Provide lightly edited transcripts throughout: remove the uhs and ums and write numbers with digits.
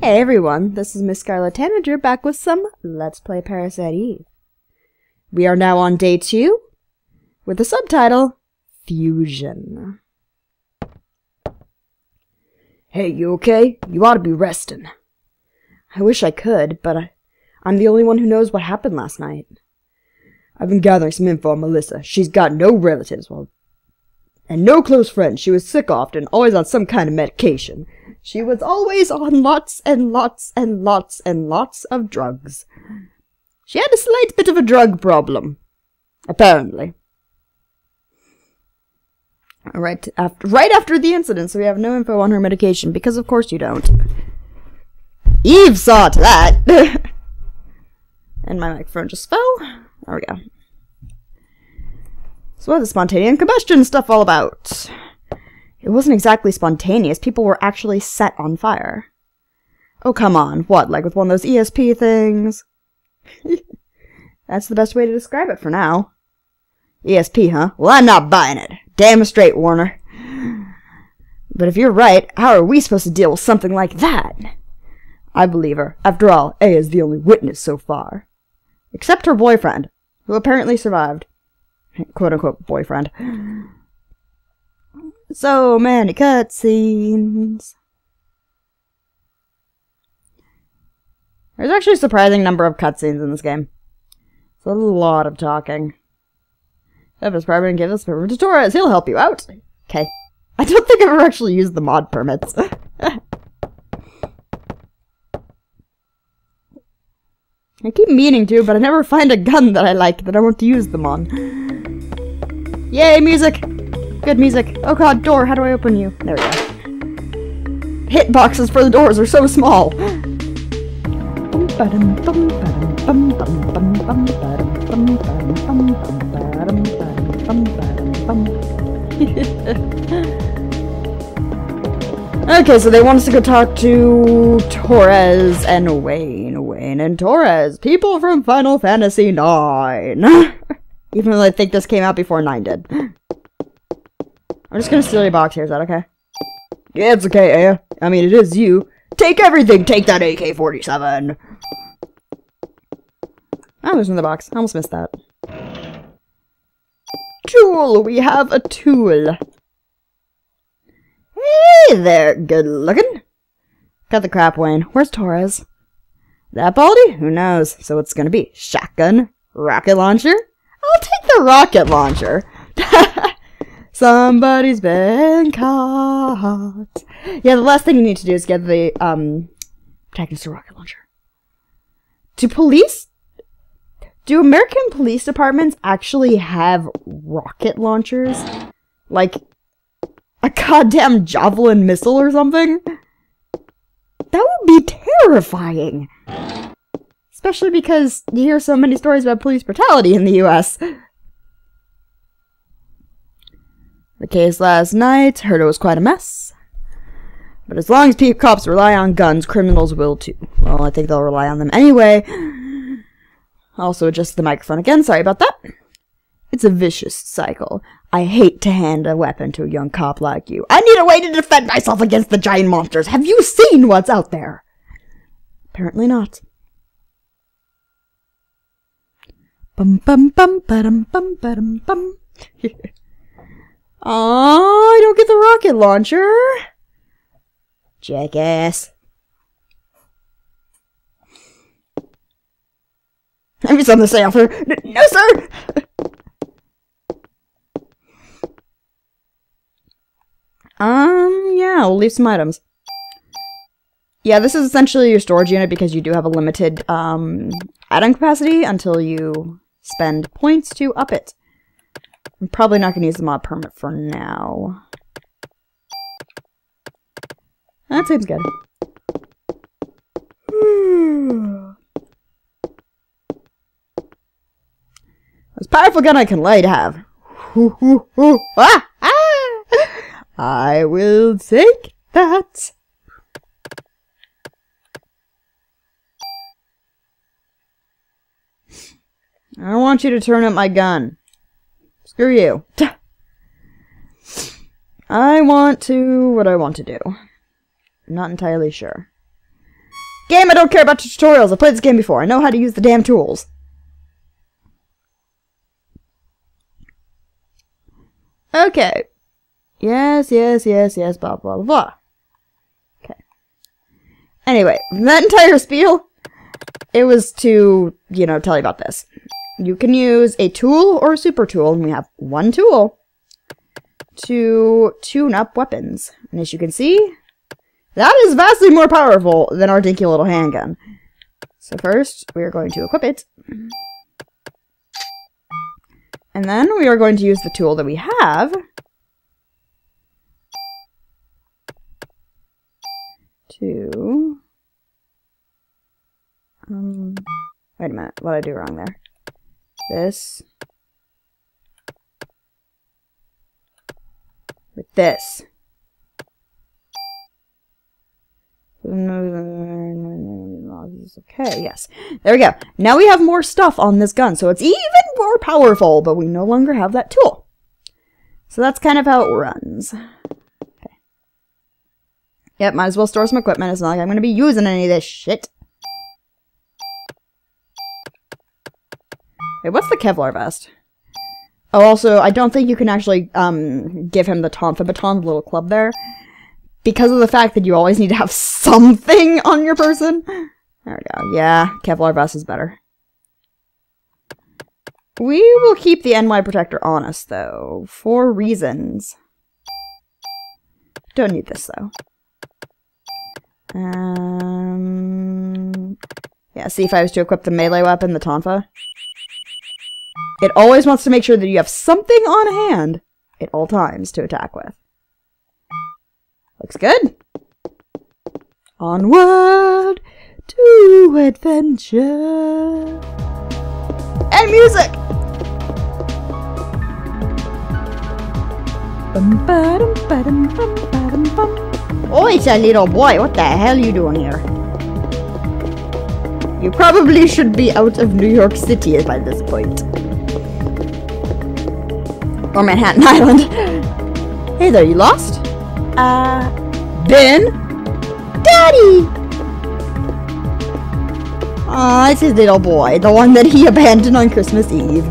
Hey everyone, this is Miss Scarlet Tanager back with some Let's Play Parasite Eve. We are now on day 2 with the subtitle Fusion. Hey, you okay? You ought to be resting. I wish I could, but I'm the only one who knows what happened last night. I've been gathering some info on Melissa. She's got no relatives and no close friends. She was sick often, always on some kind of medication. She was always on lots and lots and lots and lots of drugs. She had a slight bit of a drug problem, apparently. Right after the incident, so we have no info on her medication, because of course you don't. Eve saw to that! And my microphone just fell. There we go. So what is spontaneous combustion stuff all about? It wasn't exactly spontaneous. People were actually set on fire. Oh, come on. What, like with one of those ESP things? That's the best way to describe it for now. ESP, huh? Well, I'm not buying it. Damn straight, Warner. But if you're right, how are we supposed to deal with something like that? I believe her. After all, A is the only witness so far. Except her boyfriend, who apparently survived. Quote-unquote boyfriend. So many cutscenes. There's actually a surprising number of cutscenes in this game. It's a lot of talking. If it's private, give this permit to Torres. He'll help you out. Okay. I don't think I've ever actually used the mod permits. I keep meaning to, but I never find a gun that I like that I want to use them on. Yay, music! Good music. Oh god, door, how do I open you? There we go. Hitboxes for the doors are so small! Okay, so they want us to go talk to Torres and Wayne and Torres, people from Final Fantasy IX. Even though I think this came out before 9 did. I'm just gonna steal your box here, is that okay? Yeah, it's okay, Aya. I mean, it is you. Take everything! Take that AK-47! I was in the box. I almost missed that. Tool! We have a tool! Hey there, good looking! Cut the crap, Wayne. Where's Torres? That baldy? Who knows? So what's gonna be? Shotgun? Rocket launcher? I'll take the rocket launcher! Somebody's been caught. Yeah, the last thing you need to do is get the protagonist a rocket launcher. Do American police departments actually have rocket launchers? Like a goddamn Javelin missile or something? That would be terrifying. Especially because you hear so many stories about police brutality in the US. The case last night, heard it was quite a mess. But as long as cops rely on guns, criminals will too. Well, I think they'll rely on them anyway. Also adjust the microphone again, sorry about that. It's a vicious cycle. I hate to hand a weapon to a young cop like you. I need a way to defend myself against the giant monsters. Have you seen what's out there? Apparently not. Bum bum bum ba-dum bum ba-dum bum. Aww, I don't get the rocket launcher. Jackass. Have you something to say, officer? No, sir! Yeah, we'll leave some items. Yeah, this is essentially your storage unit because you do have a limited, item capacity until you spend points to up it. I'm probably not going to use the mod permit for now. That seems good. Most powerful gun I can lay to have. Ah! Ah! I will take that. I don't want you to turn up my gun. Screw you. I want to do. I'm not entirely sure. Game, I don't care about your tutorials. I played this game before. I know how to use the damn tools. Okay. Yes, blah, blah, blah. Okay. Anyway, that entire spiel, it was to, you know, tell you about this. You can use a tool or a super tool, and we have one tool to tune up weapons. And as you can see, that is vastly more powerful than our dinky little handgun. So first, we are going to equip it. And then we are going to use the tool that we have to... wait a minute, what did I do wrong there? This. With this. Okay, yes. There we go. Now we have more stuff on this gun, so it's even more powerful, but we no longer have that tool. So that's kind of how it runs. Okay. Yep, might as well store some equipment. It's not like I'm going to be using any of this shit. Wait, what's the Kevlar vest? Oh, also, I don't think you can actually give him the Tonfa baton, the little club there, because of the fact that you always need to have something on your person. There we go. Yeah, Kevlar vest is better. We will keep the NY protector on us, though, for reasons. Don't need this, though. Yeah, see, if I was to equip the melee weapon, the Tonfa. It always wants to make sure that you have something on hand at all times to attack with. Looks good. Onward to adventure. And music! Oh, it's a little boy. What the hell are you doing here? You probably should be out of New York City by this point. Or Manhattan Island. Hey there, you lost? Ben? Daddy! Aw, it's his little boy, the one that he abandoned on Christmas Eve.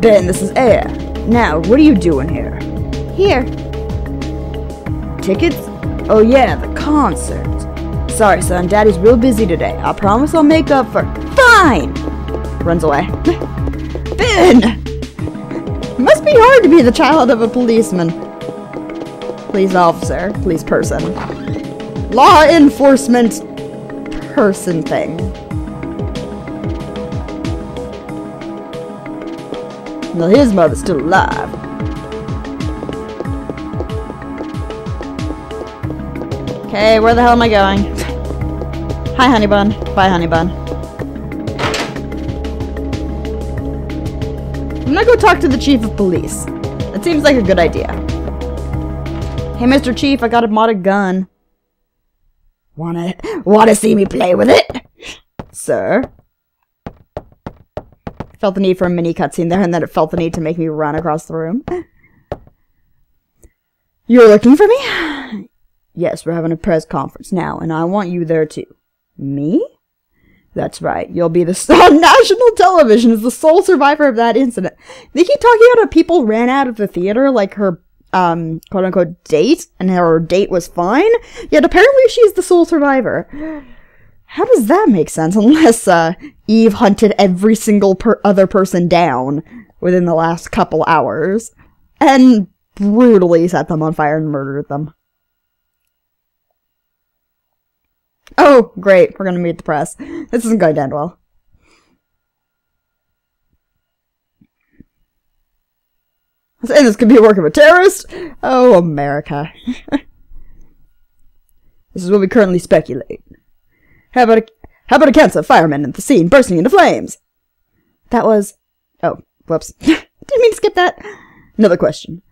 Ben, this is Aya. Now, what are you doing here? Here. Tickets? Oh yeah, the concert. Sorry son, Daddy's real busy today. I promise I'll make up for... Fine! Runs away. Ben! Must be hard to be the child of a policeman. Police officer. Police person. Law enforcement person thing. Well, his mother's still alive. Okay, where the hell am I going? Hi, honey bun. Bye, honey bun. I'm gonna go talk to the chief of police. That seems like a good idea. Hey, Mr. Chief, I got a modded gun. Wanna see me play with it? Sir. Felt the need for a mini cutscene there, and then it felt the need to make me run across the room. You're looking for me? Yes, we're having a press conference now, and I want you there too. Me? That's right. You'll be the star on national television as the sole survivor of that incident. They keep talking about how people ran out of the theater, like her, quote-unquote date, and her date was fine, yet apparently she's the sole survivor. How does that make sense? Unless, Eve hunted every single other person down within the last couple hours, and brutally set them on fire and murdered them. Oh, great. We're going to meet the press. This isn't going to end well. I say this could be a work of a terrorist. Oh, America. This is what we currently speculate. How about a case of firemen at the scene bursting into flames? That was... Oh, whoops. Didn't mean to skip that. Another question.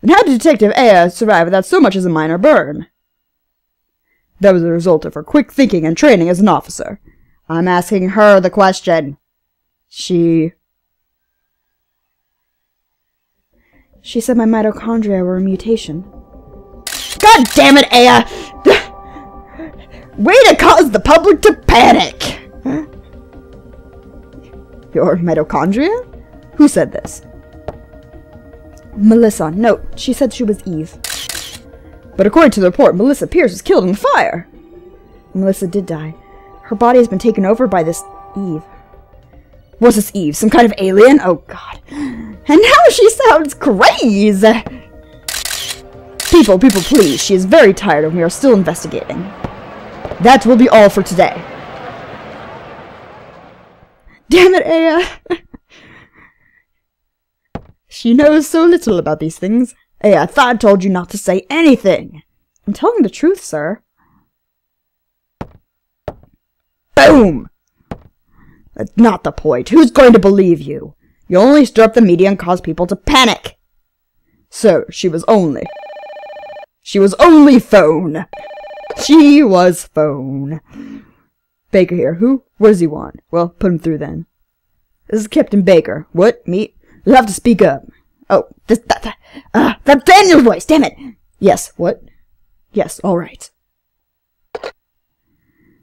And how did Detective Aya survive without so much as a minor burn? That was the result of her quick thinking and training as an officer. I'm asking her the question. She said my mitochondria were a mutation. God damn it, Aya! Way to cause the public to panic! Huh? Your mitochondria? Who said this? Melissa. No, she said she was Eve. But according to the report, Melissa Pearce was killed in the fire. Melissa did die. Her body has been taken over by this Eve. What's this Eve? Some kind of alien? Oh god. And now she sounds crazy! People, please. She is very tired and we are still investigating. That will be all for today. Damn it, Aya! She knows so little about these things. Aya, I thought I told you not to say anything. I'm telling the truth, sir. Boom! That's not the point. Who's going to believe you? You only stir up the media and cause people to panic. So, she was only phone. She was phone. Baker here. Who? What does he want? Well, put him through then. This is Captain Baker. What? Me? You'll have to speak up. Oh, that Daniel's voice, damn it! Yes, what? Yes, alright.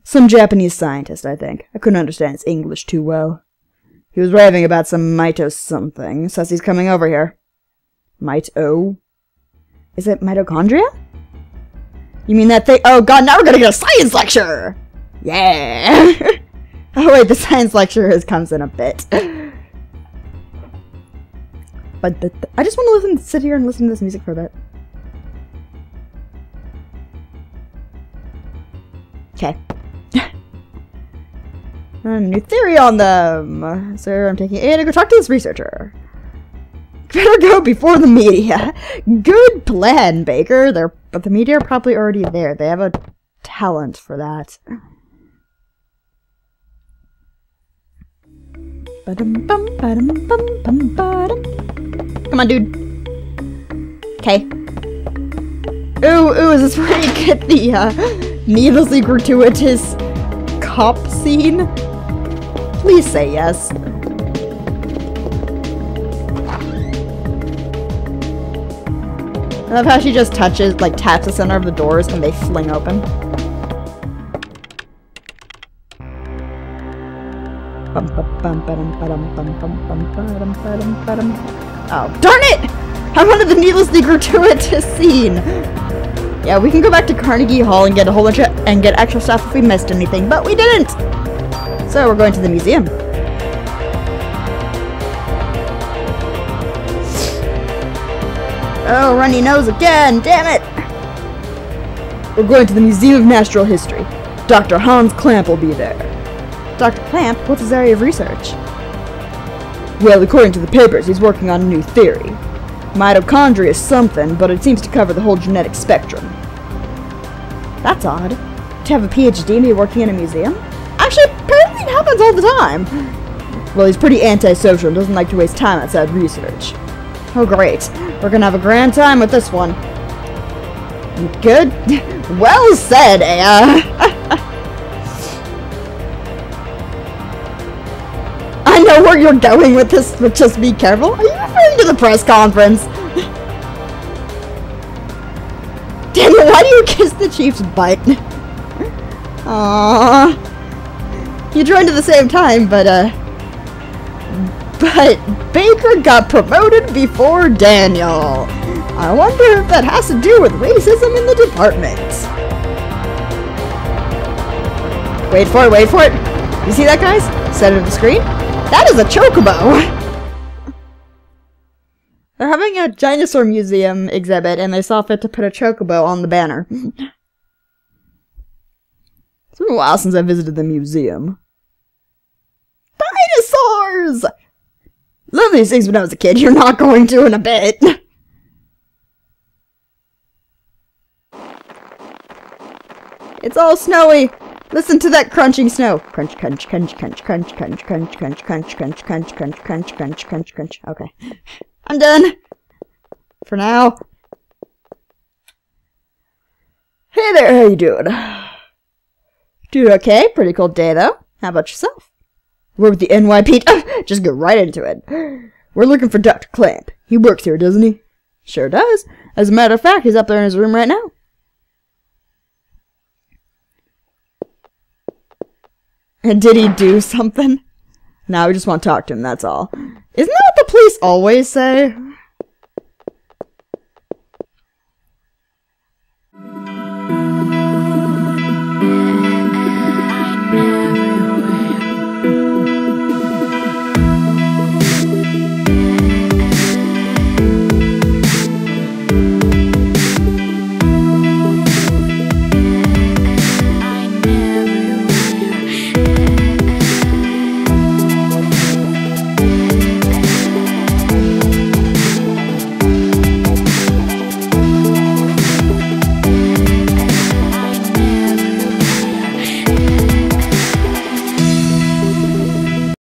Some Japanese scientist, I think. I couldn't understand his English too well. He was raving about some mito-something, says he's coming over here. Mito? Is it mitochondria? You mean that thing? Oh god, now we're gonna get a science lecture! Yeah! Oh wait, the science lecture comes in a bit. But I just want to sit here and listen to this music for a bit. Okay. A new theory on them! So I'm taking A to go talk to this researcher. Better go before the media. Good plan, Baker. But the media are probably already there. They have a talent for that. Come on, dude. Okay. Ooh, is this where you get the needlessly gratuitous cop scene? Please say yes. I love how she just touches, like, taps the center of the doors and they fling open. Oh, darn it! I wanted the needlessly gratuitous scene! Yeah, we can go back to Carnegie Hall and get a whole bunch of- and get extra stuff if we missed anything, but we didn't! So, we're going to the museum. Oh, runny nose again! Damn it! We're going to the Museum of Natural History. Dr. Hans Klamp will be there. Dr. Klamp, what's his area of research? Well, according to the papers, he's working on a new theory. Mitochondria is something, but it seems to cover the whole genetic spectrum. That's odd. To have a PhD and be working in a museum? Actually, apparently it happens all the time. Well, he's pretty antisocial and doesn't like to waste time outside research. Oh, great. We're gonna have a grand time with this one. Good? Well said, Aya. I know where you're going with this, but just be careful. Are you referring to the press conference? Damn it, why do you kiss the chief's butt? Aww. You joined at the same time, but Baker got promoted before Daniel. I wonder if that has to do with racism in the department. Wait for it. You see that, guys? Set it on the screen. That is a chocobo! They're having a dinosaur museum exhibit and they saw fit to put a chocobo on the banner. It's been a while since I visited the museum. Dinosaurs! Love these things when I was a kid. You're not going to in a bit. It's all snowy! Listen to that crunching snow. Crunch, crunch, crunch, crunch, crunch, crunch, crunch, crunch, crunch, crunch, crunch, crunch, crunch, crunch, crunch, crunch. Okay. I'm done. For now. Hey there, how you doing? Dude, okay. Pretty cold day, though. How about yourself? We're with the NYPD. Just get right into it. We're looking for Dr. Klamp. He works here, doesn't he? Sure does. As a matter of fact, he's up there in his room right now. Did he do something? Nah, we just want to talk to him, that's all. Isn't that what the police always say?